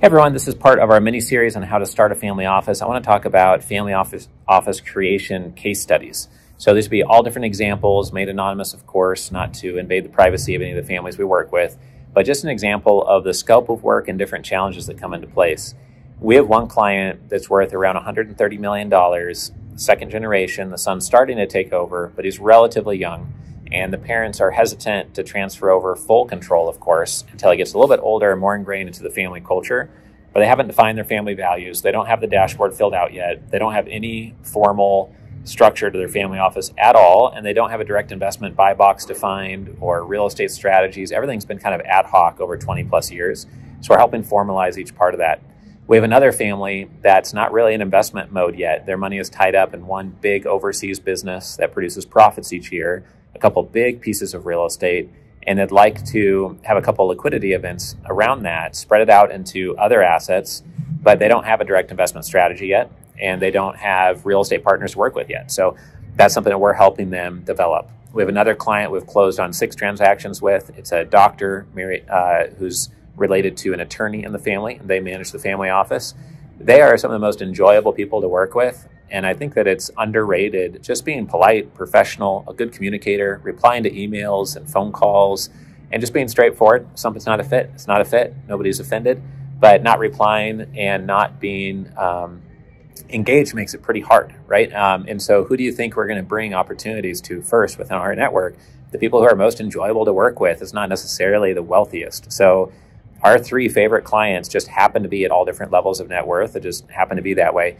Hey everyone, this is part of our mini-series on how to start a family office. I want to talk about family office creation case studies. So these will be all different examples, made anonymous of course, not to invade the privacy of any of the families we work with, but just an example of the scope of work and different challenges that come into place. We have one client that's worth around $130 million, second generation, the son's starting to take over, but he's relatively young. And the parents are hesitant to transfer over full control, of course, until he gets a little bit older and more ingrained into the family culture. But they haven't defined their family values. They don't have the dashboard filled out yet. They don't have any formal structure to their family office at all. And they don't have a direct investment buy box defined or real estate strategies. Everything's been kind of ad hoc over 20 plus years. So we're helping formalize each part of that. We have another family that's not really in investment mode yet. Their money is tied up in one big overseas business that produces profits each year, a couple big pieces of real estate, and they'd like to have a couple liquidity events around that, spread it out into other assets, but they don't have a direct investment strategy yet, and they don't have real estate partners to work with yet. So that's something that we're helping them develop. We have another client we've closed on 6 transactions with. It's a doctor who's related to an attorney in the family, and they manage the family office. They are some of the most enjoyable people to work with. And I think that it's underrated, just being polite, professional, a good communicator, replying to emails and phone calls, and just being straightforward. Something's not a fit, it's not a fit, nobody's offended, but not replying and not being engaged makes it pretty hard, right? And so who do you think we're gonna bring opportunities to first within our network? The people who are most enjoyable to work with is not necessarily the wealthiest. So our 3 favorite clients just happen to be at all different levels of net worth. It just happened to be that way.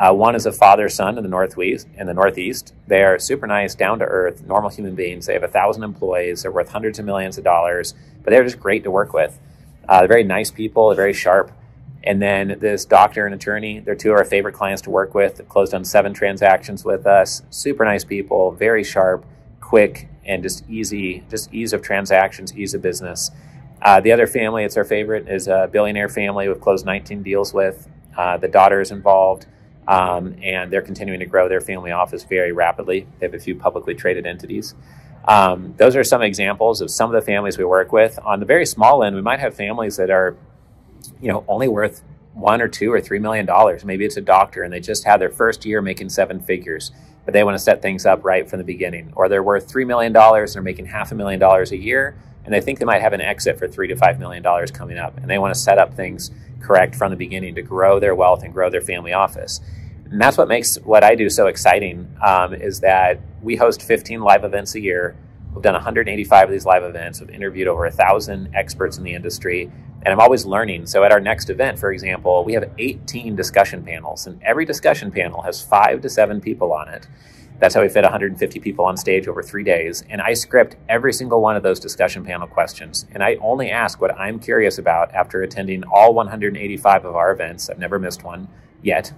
One is a father-son in the Northwest, in the Northeast. They are super nice, down-to-earth, normal human beings. They have 1,000 employees. They're worth hundreds of millions of dollars, but they're just great to work with. They're very nice people, they're very sharp. And then this doctor and attorney, they're 2 of our favorite clients to work with. They've closed on 7 transactions with us. Super nice people, very sharp, quick, and just easy, just ease of transactions, ease of business. The other family, it's our favorite, is a billionaire family we've closed 19 deals with. The daughter is involved. And they're continuing to grow their family office very rapidly. They have a few publicly traded entities. Those are some examples of some of the families we work with. On the very small end, we might have families that are, only worth $1 or $2 or $3 million. Maybe it's a doctor and they just had their first year making 7 figures, but they want to set things up right from the beginning. Or they're worth $3 million and they're making $500,000 a year, and they think they might have an exit for $3 to $5 million coming up, and they want to set up things correct from the beginning to grow their wealth and grow their family office. And that's what makes what I do so exciting, is that we host 15 live events a year. We've done 185 of these live events. We've interviewed over 1,000 experts in the industry, and I'm always learning. So at our next event, for example, we have 18 discussion panels, and every discussion panel has 5 to 7 people on it. That's how we fit 150 people on stage over 3 days. And I script every single one of those discussion panel questions. And I only ask what I'm curious about after attending all 185 of our events. I've never missed one yet,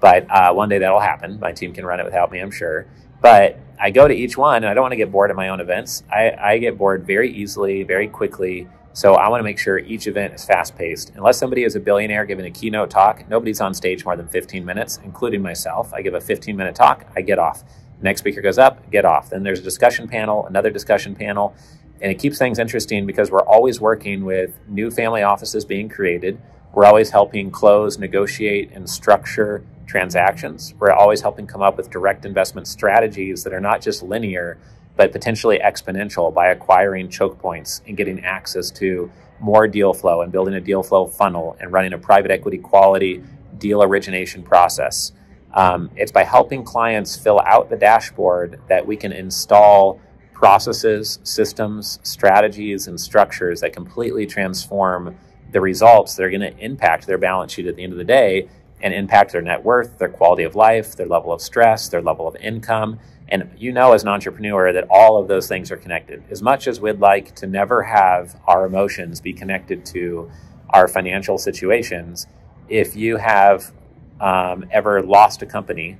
but one day that'll happen. My team can run it without me, I'm sure. But I go to each one, and I don't want to get bored at my own events. I get bored very easily, very quickly. So I want to make sure each event is fast-paced. Unless somebody is a billionaire giving a keynote talk, nobody's on stage more than 15 minutes, including myself. I give a 15-minute talk, I get off. Next speaker goes up, get off. Then there's a discussion panel, another discussion panel, and it keeps things interesting because we're always working with new family offices being created. We're always helping close, negotiate, and structure transactions. We're always helping come up with direct investment strategies that are not just linear, but potentially exponential by acquiring choke points and getting access to more deal flow and building a deal flow funnel and running a private equity quality deal origination process. It's by helping clients fill out the dashboard that we can install processes, systems, strategies, and structures that completely transform the results that are going to impact their balance sheet at the end of the day and impact their net worth, their quality of life, their level of stress, their level of income. And as an entrepreneur that all of those things are connected. As much as we'd like to never have our emotions be connected to our financial situations, if you have ever lost a company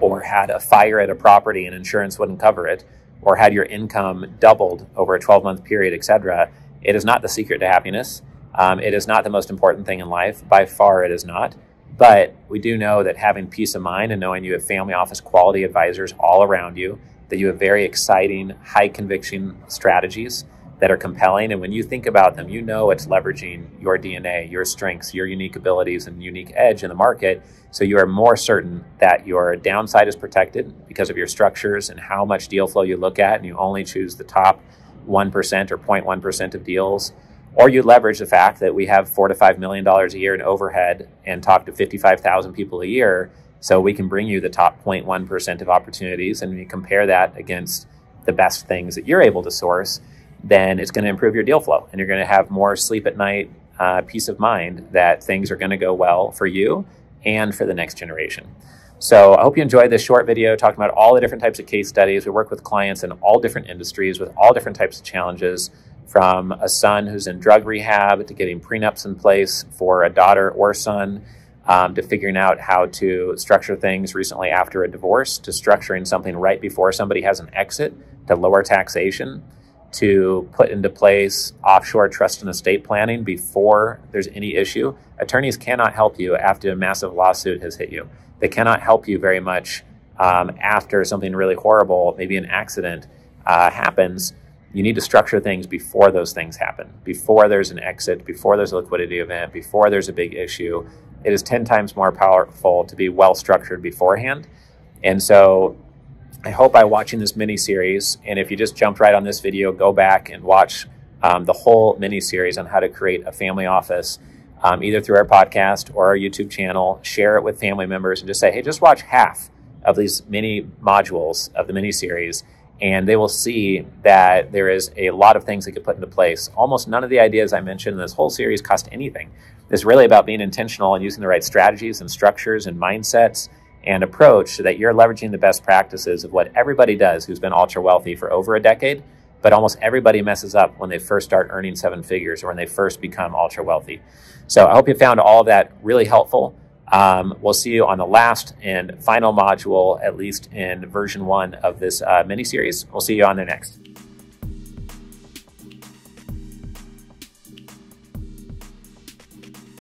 or had a fire at a property and insurance wouldn't cover it, or had your income doubled over a 12-month period, etc., it is not the secret to happiness. It is not the most important thing in life. By far it is not. But we do know that having peace of mind and knowing you have family office quality advisors all around you, that you have very exciting, high conviction strategies, that are compelling. And when you think about them, you know it's leveraging your DNA, your strengths, your unique abilities, and unique edge in the market. So you are more certain that your downside is protected because of your structures and how much deal flow you look at, and you only choose the top 1% or 0.1% of deals. Or you leverage the fact that we have $4 to $5 million a year in overhead and talk to 55,000 people a year. So we can bring you the top 0.1% of opportunities, and when you compare that against the best things that you're able to source, then it's going to improve your deal flow, and you're going to have more sleep at night, peace of mind that things are going to go well for you and for the next generation. So I hope you enjoyed this short video talking about all the different types of case studies. We work with clients in all different industries with all different types of challenges, from a son who's in drug rehab to getting prenups in place for a daughter or son, to figuring out how to structure things recently after a divorce, to structuring something right before somebody has an exit, to lower taxation, to put into place offshore trust and estate planning before there's any issue. Attorneys cannot help you after a massive lawsuit has hit you. They cannot help you very much after something really horrible, maybe an accident happens. You need to structure things before those things happen, before there's an exit, before there's a liquidity event, before there's a big issue. It is 10 times more powerful to be well-structured beforehand. And so I hope by watching this mini-series, and if you just jumped right on this video, go back and watch the whole mini-series on how to create a family office, either through our podcast or our YouTube channel. Share it with family members and just say, hey, just watch half of these mini modules of the mini-series, and they will see that there is a lot of things they could put into place. Almost none of the ideas I mentioned in this whole series cost anything. It's really about being intentional and using the right strategies and structures and mindsets and approach so that you're leveraging the best practices of what everybody does who's been ultra wealthy for over a decade. But almost everybody messes up when they first start earning 7 figures or when they first become ultra wealthy. So I hope you found all of that really helpful. We'll see you on the last and final module, at least in version 1 of this mini-series. We'll see you on the next.